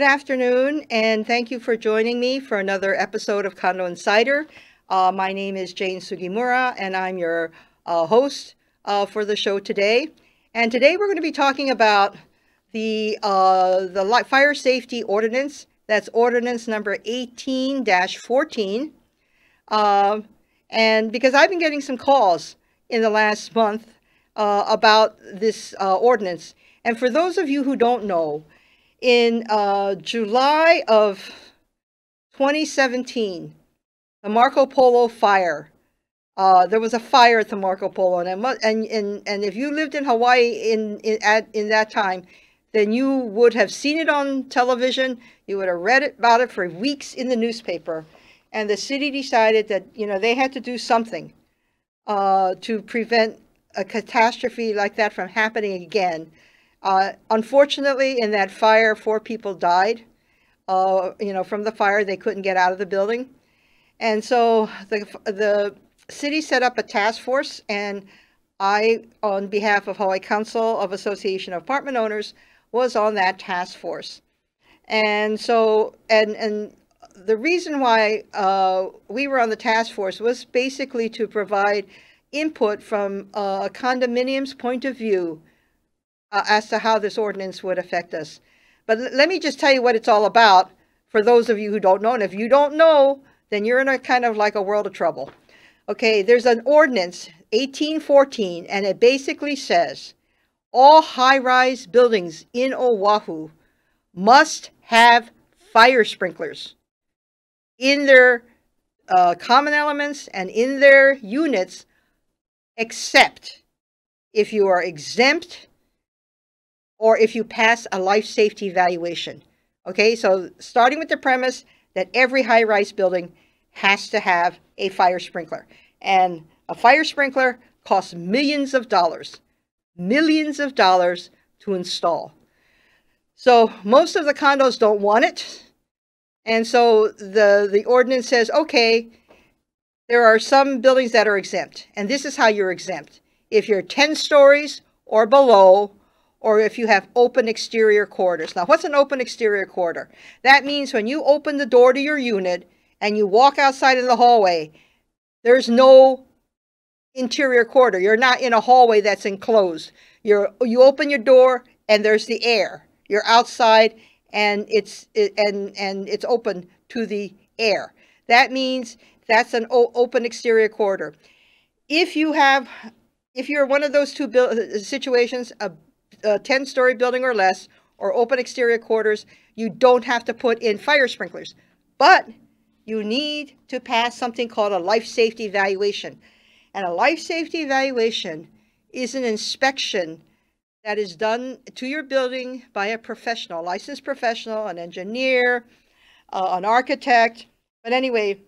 Good afternoon, and thank you for joining me for another episode of Condo Insider. My name is Jane Sugimura, and I'm your host for the show today. And today we're going to be talking about the fire safety ordinance. That's ordinance number 18-14. And because I've been getting some calls in the last month about this ordinance. And for those of you who don't know, in July of 2017, the Marco Polo fire, there was a fire at the Marco Polo, and if you lived in Hawaii in that time, then you would have seen it on television, you would have read about it for weeks in the newspaper, and the city decided that, you know, they had to do something to prevent a catastrophe like that from happening again. Unfortunately, in that fire, 4 people died, you know, from the fire. They couldn't get out of the building. And so the city set up a task force, and I, on behalf of Hawaii Council of Association of Apartment Owners, was on that task force. And so, and the reason why we were on the task force was basically to provide input from a condominium's point of view as to how this ordinance would affect us. But let me just tell you what it's all about for those of you who don't know. And if you don't know, then you're in a kind of like a world of trouble. Okay, there's an ordinance, 18-14, and it basically says all high-rise buildings in Oahu must have fire sprinklers in their common elements and in their units, except if you are exempt or if you pass a life safety evaluation. Okay, so starting with the premise that every high-rise building has to have a fire sprinkler. And a fire sprinkler costs millions of dollars to install. So most of the condos don't want it. And so the ordinance says, okay, there are some buildings that are exempt. And this is how you're exempt. If you're 10 stories or below, or if you have open exterior corridors. Now, what's an open exterior corridor? That means when you open the door to your unit and you walk outside in the hallway, there's no interior corridor. You're not in a hallway that's enclosed. You open your door and there's the air. You're outside and it's open to the air. That means that's an open exterior corridor. If you're one of those two situations, a 10-story building or less, or open exterior corridors, you don't have to put in fire sprinklers. But you need to pass something called a life safety evaluation. And a life safety evaluation is an inspection that is done to your building by a professional, a licensed professional, an engineer, an architect. But anyway,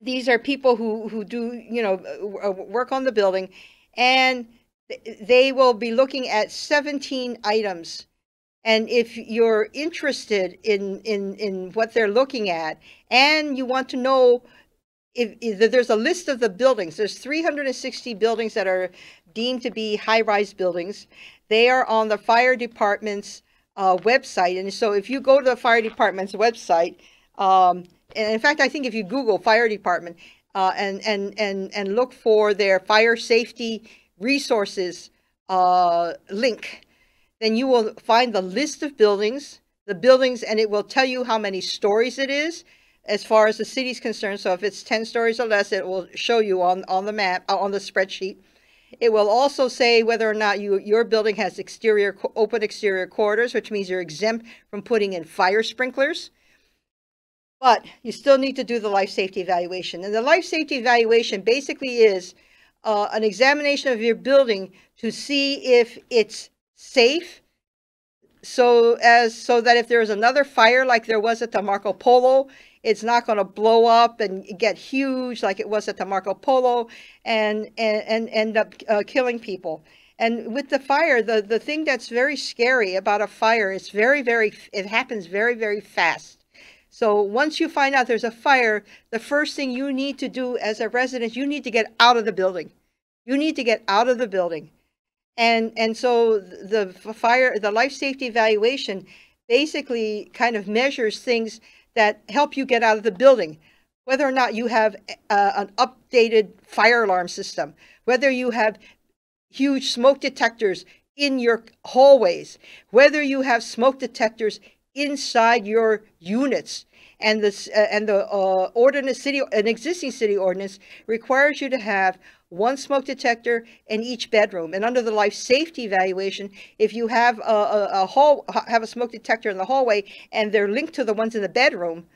these are people who do, you know, work on the building, and they will be looking at 17 items. And if you're interested in what they're looking at, and you want to know if there's a list of the buildings, there's 360 buildings that are deemed to be high-rise buildings. They are on the fire department's website. And so if you go to the fire department's website, and in fact, I think if you Google fire department and look for their fire safety resources link, then you will find the list of buildings, and it will tell you how many stories it is as far as the city's concerned. So if it's 10 stories or less, it will show you on the map, on the spreadsheet. It will also say whether or not your building has open exterior corridors, which means you're exempt from putting in fire sprinklers. But you still need to do the life safety evaluation. And the life safety evaluation basically is an examination of your building to see if it's safe, so that if there is another fire like there was at the Marco Polo, it's not going to blow up and get huge like it was at the Marco Polo and end up killing people. And with the fire, the thing that's very scary about a fire is it happens very, very fast. So once you find out there's a fire, the first thing you need to do as a resident, you need to get out of the building. You need to get out of the building. And so the life safety evaluation basically kind of measures things that help you get out of the building, whether or not you have an updated fire alarm system, whether you have huge smoke detectors in your hallways, whether you have smoke detectors inside your units. And this and the ordinance, an existing city ordinance requires you to have one smoke detector in each bedroom. And under the life safety evaluation, if you have a smoke detector in the hallway and they're linked to the ones in the bedroom,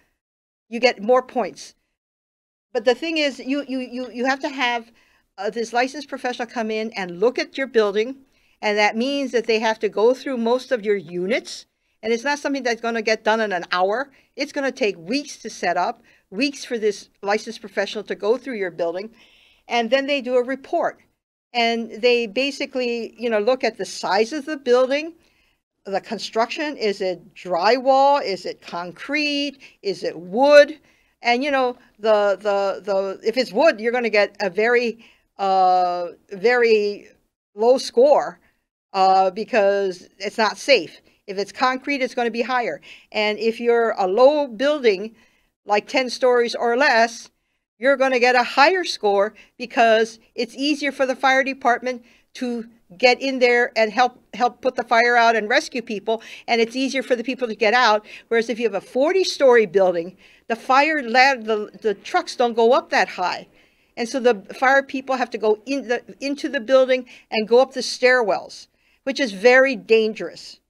you get more points. But the thing is, you have to have this licensed professional come in and look at your building, and that means that they have to go through most of your units. And it's not something that's going to get done in an hour. It's going to take weeks to set up, weeks for this licensed professional to go through your building. And then they do a report. And they basically, you know, look at the size of the building, the construction. Is it drywall? Is it concrete? Is it wood? And, you know, if it's wood, you're going to get a very, very low score because it's not safe. If it's concrete, it's going to be higher. And if you're a low building, like 10 stories or less, you're going to get a higher score because it's easier for the fire department to get in there and help put the fire out and rescue people. And it's easier for the people to get out. Whereas if you have a 40-story building, the fire the trucks don't go up that high. And so the fire people have to go into the building and go up the stairwells, which is very dangerous.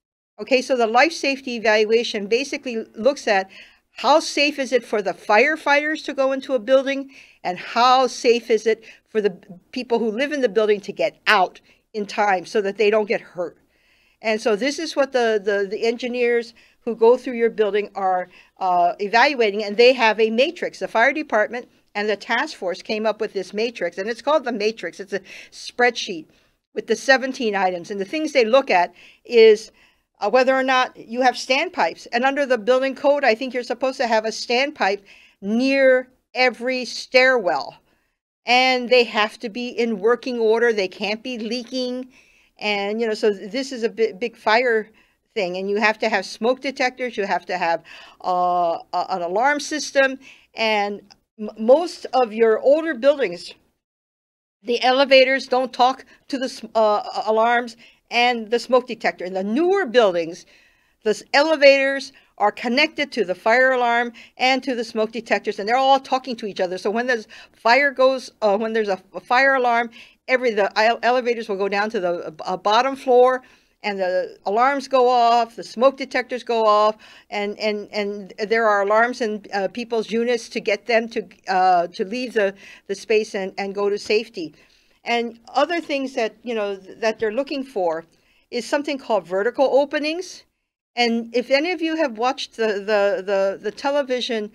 Okay, so the life safety evaluation basically looks at how safe is it for the firefighters to go into a building and how safe is it for the people who live in the building to get out in time so that they don't get hurt. And so this is what the engineers who go through your building are evaluating, and they have a matrix. The fire department and the task force came up with this matrix, and it's called the matrix. It's a spreadsheet with the 17 items, and the things they look at is whether or not you have standpipes. And under the building code, I think you're supposed to have a standpipe near every stairwell. And they have to be in working order. They can't be leaking. And, you know, so this is a big fire thing. And you have to have smoke detectors. You have to have an alarm system. And most of your older buildings, the elevators don't talk to the alarms and the smoke detector. In the newer buildings, the elevators are connected to the fire alarm and to the smoke detectors, and they're all talking to each other. So when there's a fire alarm, the elevators will go down to the bottom floor, and the alarms go off, the smoke detectors go off, and there are alarms in people's units to get them to leave the space and go to safety. And other things that, you know, that they're looking for is something called vertical openings. And if any of you have watched the television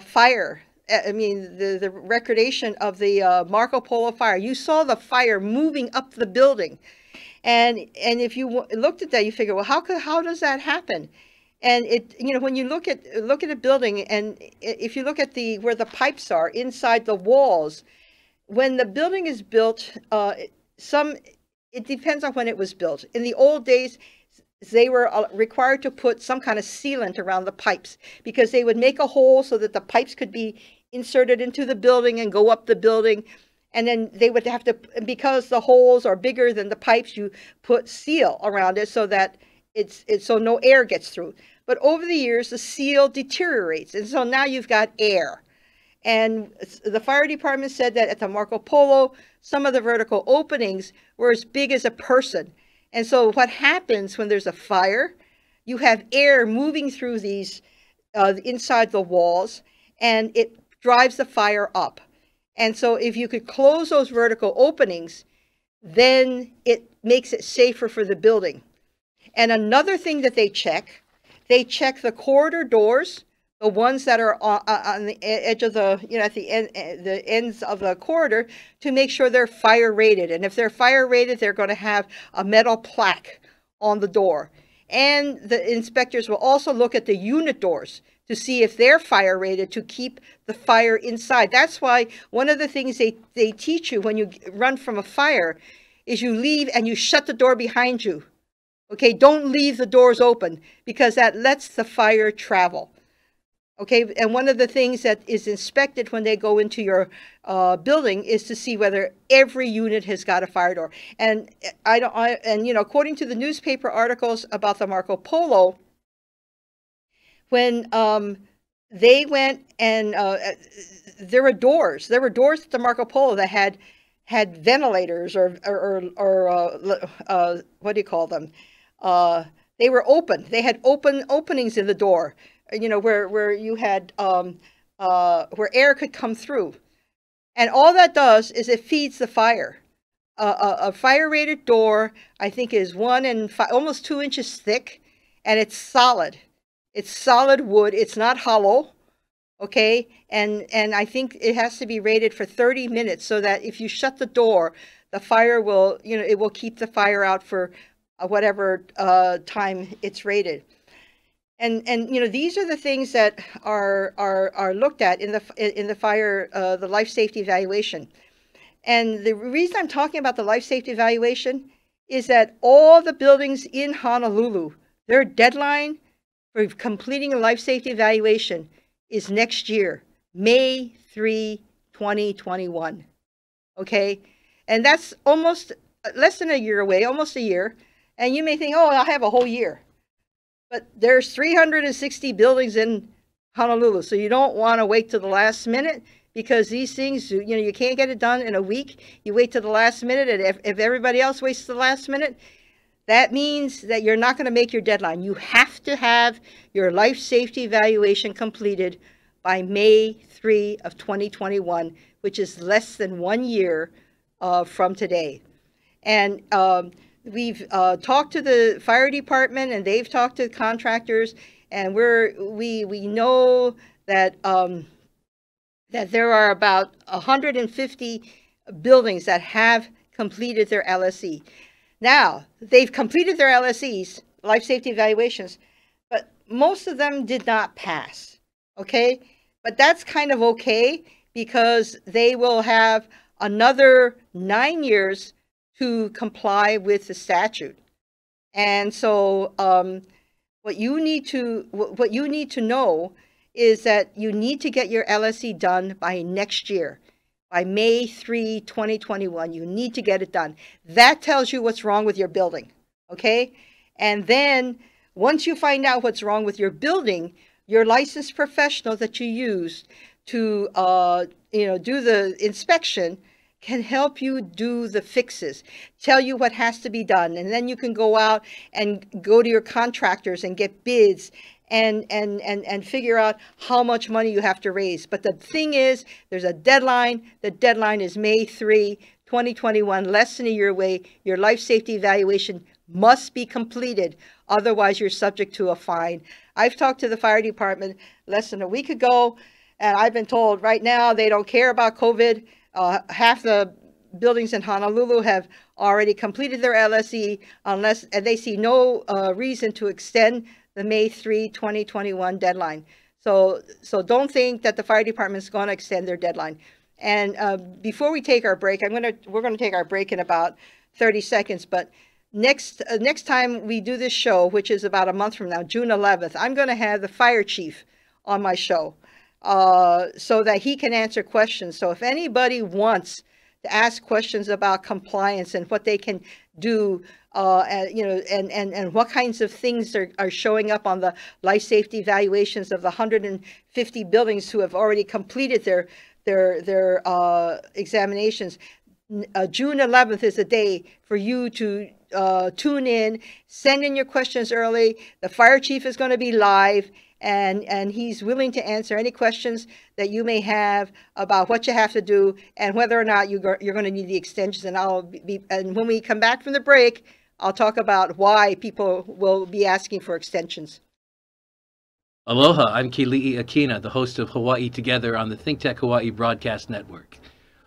fire, I mean, the recreation of the Marco Polo fire, you saw the fire moving up the building. And if you looked at that, you figure, well, how does that happen? And it, you know, when you look at a building, and if you look at where the pipes are inside the walls, when the building is built, it depends on when it was built. In the old days, they were required to put some kind of sealant around the pipes because they would make a hole so that the pipes could be inserted into the building and go up the building. And then they would have to, because the holes are bigger than the pipes, you put seal around it so that so no air gets through. But over the years, the seal deteriorates. And so now you've got air. And the fire department said that at the Marco Polo, some of the vertical openings were as big as a person. And so what happens when there's a fire, you have air moving through these inside the walls, and it drives the fire up. And so if you could close those vertical openings, then it makes it safer for the building. And another thing that they check the corridor doors, the ones that are on the edge of the ends of the corridor, to make sure they're fire rated. And if they're fire rated, they're going to have a metal plaque on the door. And the inspectors will also look at the unit doors to see if they're fire rated to keep the fire inside. That's why one of the things they teach you when you run from a fire is you leave and you shut the door behind you Okay, don't leave the doors open because that lets the fire travel. Okay, and one of the things that is inspected when they go into your building is to see whether every unit has got a fire door. And you know, according to the newspaper articles about the Marco Polo, when they went and there were doors at the Marco Polo that had ventilators or what do you call them? They were open. They had openings in the door. You know, where you had where air could come through, and all that does is it feeds the fire. A fire rated door, I think, is 1 and 5, almost 2 inches thick, and it's solid. It's solid wood. It's not hollow. Okay, and I think it has to be rated for 30 minutes so that if you shut the door, the fire will, you know, it will keep the fire out for whatever time it's rated. And you know, these are the things that are looked at in the fire the life safety evaluation. And the reason I'm talking about the life safety evaluation is that all the buildings in Honolulu, their deadline for completing a life safety evaluation is next year, May 3, 2021. Okay, and that's almost less than a year away, almost a year. And you may think, oh, I'll have a whole year. But there's 360 buildings in Honolulu, so you don't want to wait to the last minute because these things, you know, you can't get it done in a week. You wait to the last minute, and if everybody else waits to the last minute, that means that you're not going to make your deadline. You have to have your life safety evaluation completed by May 3 of 2021, which is less than 1 year from today. And we've talked to the fire department, and they've talked to contractors, and we know that that there are about 150 buildings that have completed their LSE. Now they've completed their LSEs, life safety evaluations, but most of them did not pass. Okay, but that's kind of okay because they will have another 9 years to comply with the statute. And so what you need to know is that you need to get your LSE done by next year, by May 3, 2021. You need to get it done. That tells you what's wrong with your building, okay? And then once you find out what's wrong with your building, your licensed professional that you used to you know, do the inspection can help you do the fixes, tell you what has to be done, and then you can go out and go to your contractors and get bids and figure out how much money you have to raise. But the thing is, there's a deadline. The deadline is May 3, 2021, less than a year away. Your life safety evaluation must be completed. Otherwise, you're subject to a fine. I've talked to the fire department less than a week ago, and I've been told right now they don't care about COVID. Half the buildings in Honolulu have already completed their LSE unless, and they see no reason to extend the May 3, 2021 deadline. So don't think that the fire department is going to extend their deadline. And before we take our break, we're going to take our break in about 30 seconds. But next time we do this show, which is about a month from now, June 11th, I'm going to have the fire chief on my show. So that he can answer questions. So if anybody wants to ask questions about compliance and what they can do, you know, and what kinds of things are showing up on the life safety evaluations of the 150 buildings who have already completed their examinations, June 11th is the day for you to tune in, send in your questions early. The fire chief is going to be live. And he's willing to answer any questions that you may have about what you have to do and whether or not you're going to need the extensions. And when we come back from the break, I'll talk about why people will be asking for extensions. Aloha, I'm Kili'i Akina, the host of Hawaii Together on the ThinkTech Hawaii Broadcast Network.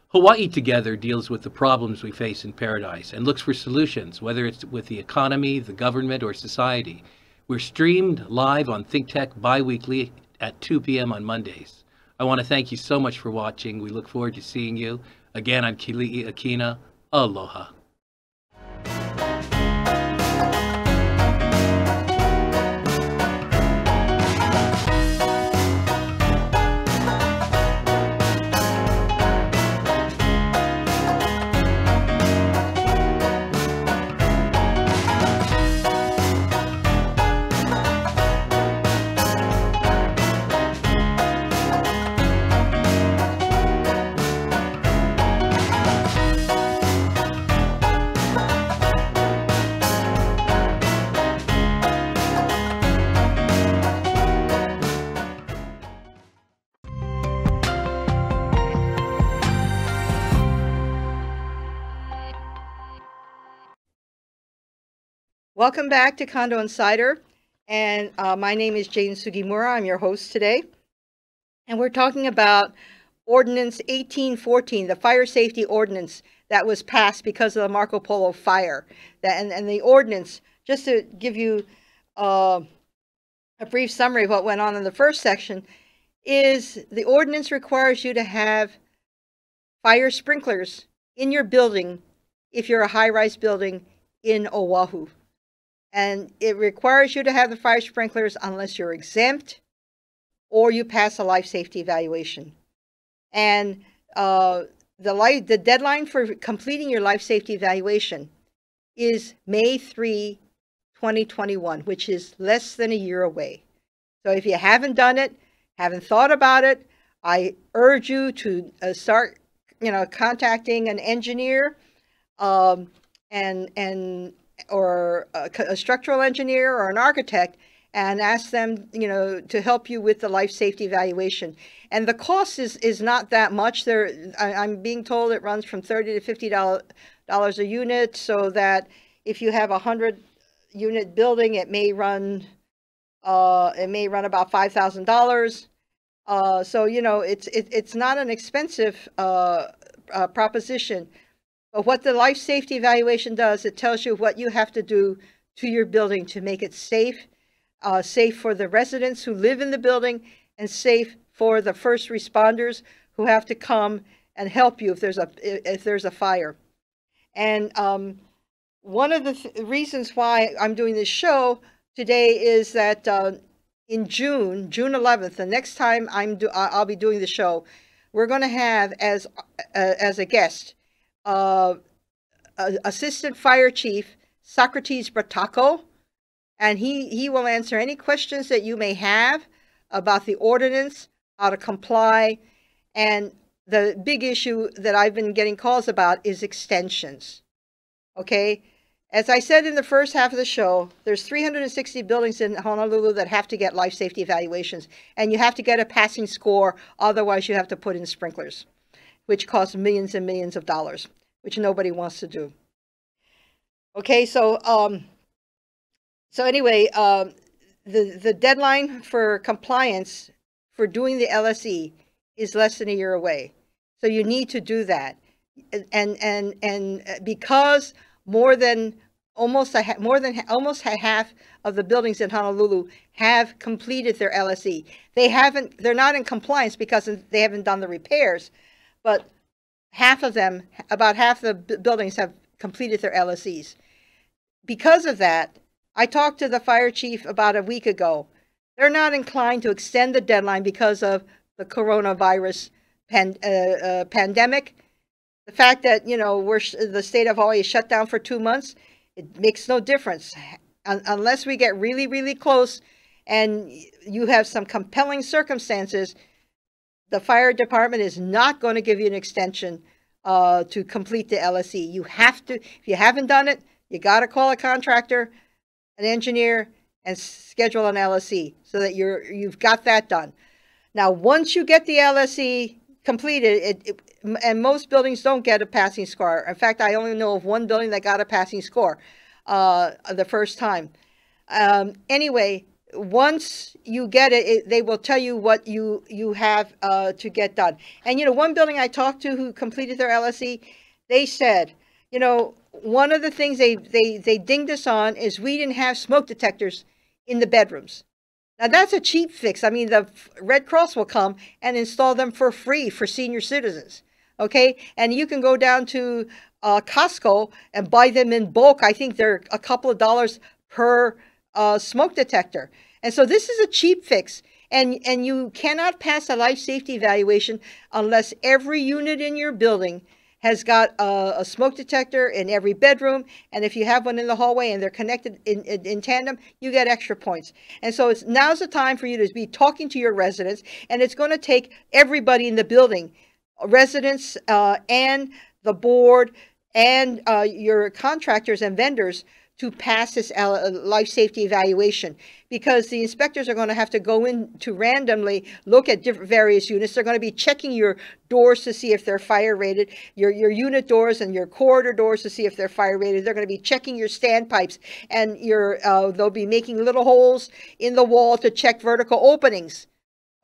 Hawaii Together deals with the problems we face in paradise and looks for solutions, whether it's with the economy, the government, or society. We're streamed live on ThinkTech bi-weekly at 2 p.m. on Mondays. I want to thank you so much for watching. We look forward to seeing you. Again, I'm Kili'i Akina. Aloha. Welcome back to Condo Insider, and my name is Jane Sugimura. I'm your host today, and we're talking about Ordinance 18-14, the fire safety ordinance that was passed because of the Marco Polo fire. And the ordinance, just to give you a brief summary of what went on in the first section, is the ordinance requires you to have fire sprinklers in your building if you're a high-rise building in Oahu. And it requires you to have the fire sprinklers unless you're exempt or you pass a life safety evaluation. And the deadline for completing your life safety evaluation is May 3, 2021, which is less than a year away. So if you haven't done it, haven't thought about it, I urge you to start, contacting an engineer or a structural engineer or an architect and ask them, to help you with the life safety evaluation. And the cost is not that much. I'm being told it runs from $30 to $50 a unit, so that if you have a 100-unit building, it may run about $5,000. So it's not an expensive proposition. But what the life safety evaluation does, it tells you what you have to do to your building to make it safe, safe for the residents who live in the building, and safe for the first responders who have to come and help you if there's a fire. And one of the reasons why I'm doing this show today is that in June 11th, the next time I'll be doing the show, we're going to have as a guest Assistant Fire Chief Socrates Brataco, and he will answer any questions that you may have about the ordinance, how to comply, and the big issue that I've been getting calls about is extensions. Okay, as I said in the first half of the show, there's 360 buildings in Honolulu that have to get life safety evaluations, and you have to get a passing score, otherwise you have to put in sprinklers, which costs millions and millions of dollars, which nobody wants to do. Okay, so the deadline for compliance for doing the LSE is less than a year away. So you need to do that, and because almost half of the buildings in Honolulu have completed their LSE. They haven't. They're not in compliance because they haven't done the repairs. But half of them, about half the buildings have completed their LSEs. Because of that, I talked to the fire chief about a week ago. They're not inclined to extend the deadline because of the coronavirus pandemic. The fact that, the state of Hawaii is shut down for 2 months, it makes no difference. Unless we get really, really close and you have some compelling circumstances, the fire department is not going to give you an extension to complete the LSE. You have to, if you haven't done it, you got to call a contractor, an engineer, and schedule an LSE so that you've got that done. Now, once you get the LSE completed, and most buildings don't get a passing score. In fact, I only know of one building that got a passing score the first time. Anyway, once you get it, they will tell you what you have to get done. And, one building I talked to who completed their LSE, they said, one of the things they dinged us on is we didn't have smoke detectors in the bedrooms. Now, that's a cheap fix. I mean, the Red Cross will come and install them for free for senior citizens, okay? And you can go down to Costco and buy them in bulk. I think they're a couple of dollars per smoke detector. And so this is a cheap fix, and you cannot pass a life safety evaluation unless every unit in your building has got a smoke detector in every bedroom, and if you have one in the hallway and they're connected in tandem, you get extra points. And so now's the time for you to be talking to your residents, and it's going to take everybody in the building, residents and the board and your contractors and vendors, to pass this life safety evaluation, because the inspectors are going to have to go in to randomly look at different various units. They're going to be checking your doors to see if they're fire rated, your unit doors and your corridor doors to see if they're fire rated. They're going to be checking your standpipes, and your they'll be making little holes in the wall to check vertical openings.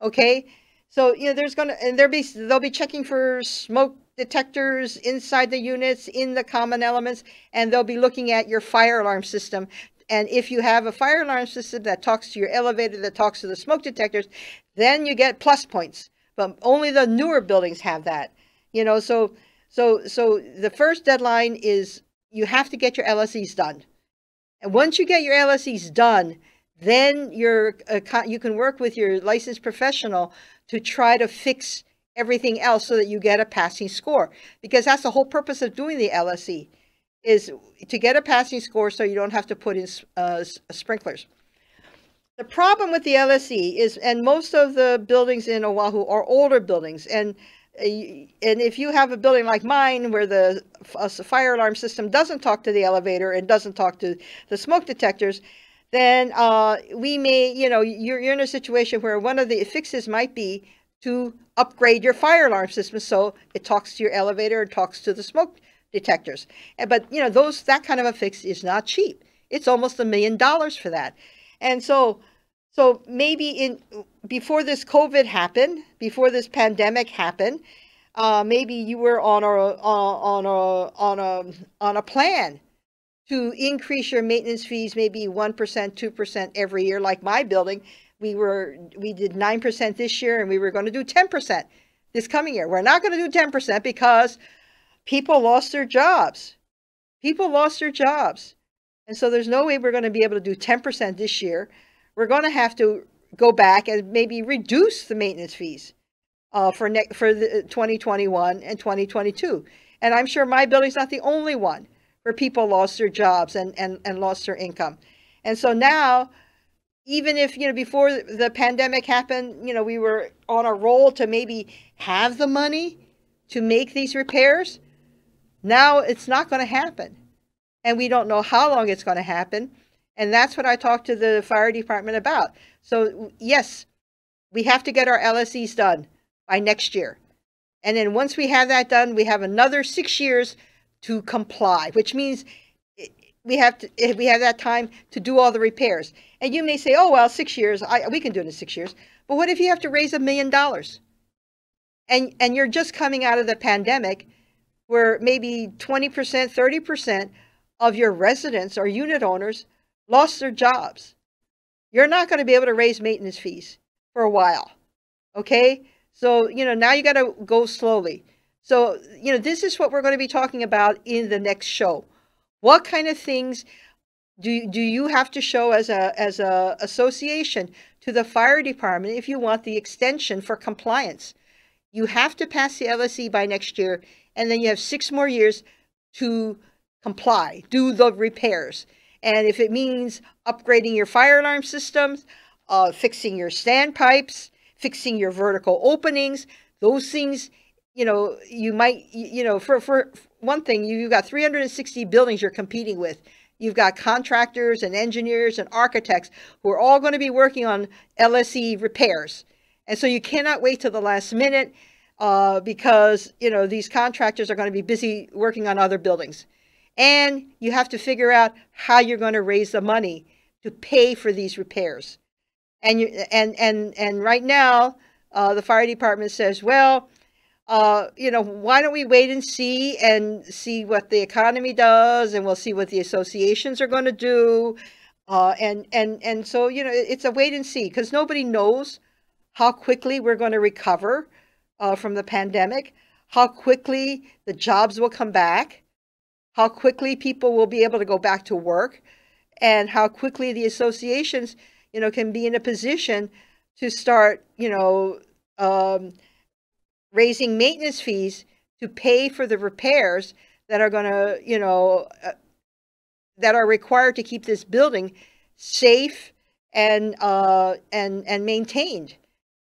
Okay, so you know there's going to they'll be checking for smoke detectors inside the units, in the common elements, and they'll be looking at your fire alarm system. And if you have a fire alarm system that talks to your elevator, that talks to the smoke detectors, then you get plus points. But only the newer buildings have that, you know. So the first deadline is you have to get your LSEs done. And once you get your LSEs done, then you can work with your licensed professional to try to fix everything else so that you get a passing score, because that's the whole purpose of doing the LSE, is to get a passing score so you don't have to put in sprinklers. The problem with the LSE is, and most of the buildings in Oahu are older buildings, and if you have a building like mine where the fire alarm system doesn't talk to the elevator and doesn't talk to the smoke detectors, then we may, you know, you're in a situation where one of the fixes might be to upgrade your fire alarm system so it talks to your elevator and talks to the smoke detectors. But you know, that kind of a fix is not cheap. It's almost $1 million for that. And so maybe before this COVID happened, before this pandemic happened, maybe you were on a plan to increase your maintenance fees, maybe 1%, 2% every year, like my building. We did 9% this year, and we were going to do 10% this coming year. We're not going to do 10% because people lost their jobs. People lost their jobs. And so there's no way we're going to be able to do 10% this year. We're going to have to go back and maybe reduce the maintenance fees for 2021 and 2022. And I'm sure my building's not the only one where people lost their jobs and lost their income. And so now, even if, you know, before the pandemic happened, you know, we were on a roll to maybe have the money to make these repairs. Now it's not going to happen. And we don't know how long it's going to happen. And that's what I talked to the fire department about. So, yes, we have to get our LSEs done by next year. And then once we have that done, we have another 6 years to comply, which means we have that time to do all the repairs. And you may say, oh, well, 6 years, we can do it in 6 years. But what if you have to raise $1 million? And you're just coming out of the pandemic where maybe 20%, 30% of your residents or unit owners lost their jobs. You're not going to be able to raise maintenance fees for a while, okay? So, you know, now you got to go slowly. So, you know, this is what we're going to be talking about in the next show. What kind of things do you have to show as a association to the fire department if you want the extension for compliance? You have to pass the LSE by next year, and then you have 6 more years to comply, do the repairs. And if it means upgrading your fire alarm systems, fixing your standpipes, fixing your vertical openings, those things, you know, you might, you know, for one thing, you've got 360 buildings you're competing with. You've got contractors and engineers and architects who are all going to be working on LSE repairs. And so you cannot wait till the last minute because, you know, these contractors are going to be busy working on other buildings. And you have to figure out how you're going to raise the money to pay for these repairs. And, right now, the fire department says, well, you know, why don't we wait and see what the economy does, and we'll see what the associations are going to do. And so, you know, it's a wait and see, because nobody knows how quickly we're going to recover from the pandemic, how quickly the jobs will come back, how quickly people will be able to go back to work, and how quickly the associations, you know, can be in a position to start, you know, raising maintenance fees to pay for the repairs that are going to, you know, that are required to keep this building safe and maintained.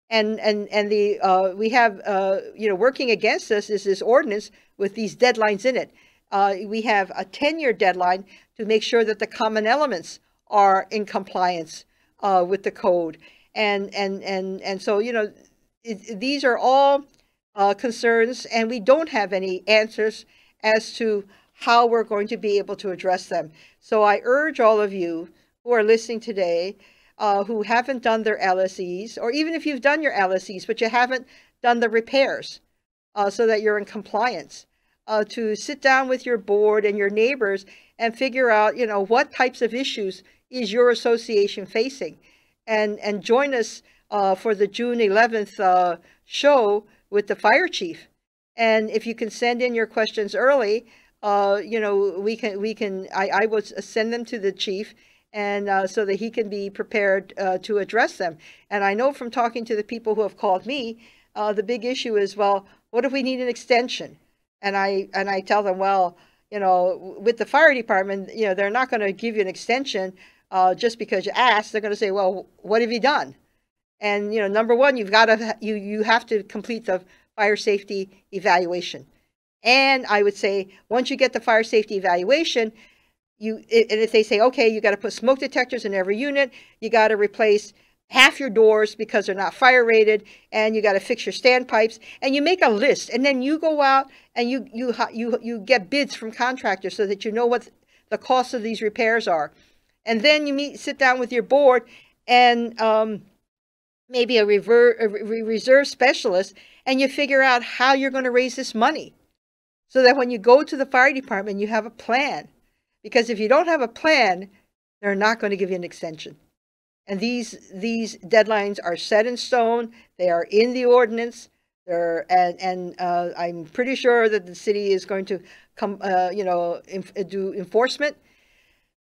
And the we have, you know, working against us is this ordinance with these deadlines in it. we have a 10-year deadline to make sure that the common elements are in compliance with the code. And so, you know, these are all concerns, and we don't have any answers as to how we're going to be able to address them. So I urge all of you who are listening today, who haven't done their LSEs, or even if you've done your LSEs, but you haven't done the repairs so that you're in compliance, to sit down with your board and your neighbors and figure out, you know, what types of issues is your association facing. And join us for the June 11th show with the fire chief. And if you can send in your questions early, you know, I will send them to the chief, and so that he can be prepared to address them. And I know from talking to the people who have called me, the big issue is, well, what if we need an extension? And I tell them, well, you know, with the fire department, you know, they're not going to give you an extension just because you asked. They're going to say, well, what have you done? And, you know, number one, you've got to, you have to complete the fire safety evaluation. And I would say, once you get the fire safety evaluation, and if they say, okay, you got to put smoke detectors in every unit, you got to replace half your doors because they're not fire rated, and you got to fix your standpipes, and you make a list, and then you go out and you get bids from contractors so that you know what the cost of these repairs are, and then you sit down with your board and maybe a reserve specialist, and you figure out how you're going to raise this money, so that when you go to the fire department, you have a plan. Because if you don't have a plan, they're not going to give you an extension. And these deadlines are set in stone. They are in the ordinance. They're, and I'm pretty sure that the city is going to come, you know, do enforcement.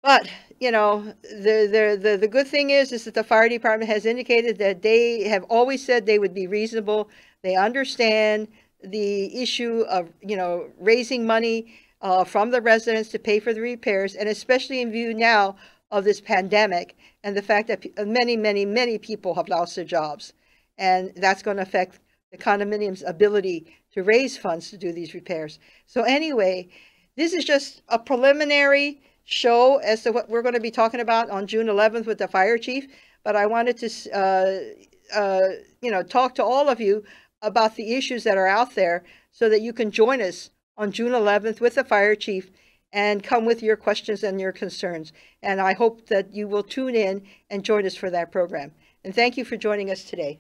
But, you know, the good thing is that the fire department has indicated that they have always said they would be reasonable. They understand the issue of, you know, raising money from the residents to pay for the repairs, and especially in view now of this pandemic and the fact that many people have lost their jobs, and that's going to affect the condominium's ability to raise funds to do these repairs. So anyway, this is just a preliminary show as to what we're going to be talking about on June 11th with the fire chief, but I wanted to you know, talk to all of you about the issues that are out there so that you can join us on June 11th with the fire chief and come with your questions and your concerns. And I hope that you will tune in and join us for that program. And thank you for joining us today.